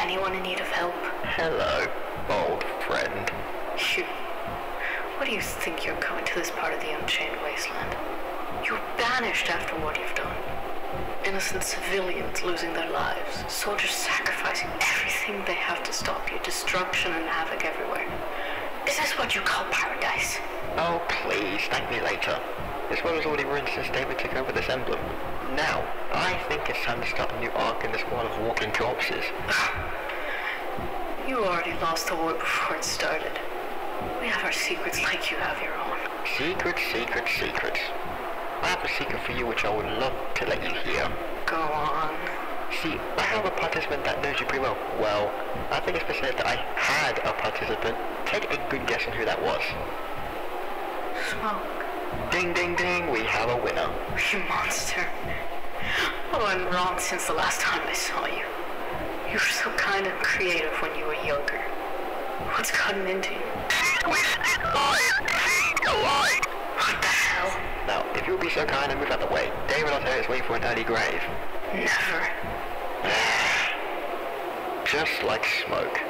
Anyone in need of help? Hello, old friend. Shoot. What do you think you're coming to this part of the Unchained Wasteland? You're banished after what you've done. Innocent civilians losing their lives. Soldiers sacrificing everything they have to stop you. Destruction and havoc everywhere. Is this what you call paradise? Oh, please, thank me later. This world was already ruined since David took over this emblem. Now, I think it's time to start a new arc in this world of walking corpses. You already lost the war before it started. We have our secrets like you have your own. Secrets, secrets, secrets. I have a secret for you which I would love to let you hear. Go on. See, I have a participant that knows you pretty well. Well, I think it's best said that I had a participant. Take a good guess on who that was. Smoke. Ding, ding, ding, we have a winner. You monster. Oh, I'm wrong since the last time I saw you. You were so kind and creative when you were younger. What's gotten into you? What the hell? Now, if you'll be so kind and move out the way, David Arterius is waiting for an early grave. Never. Just like smoke.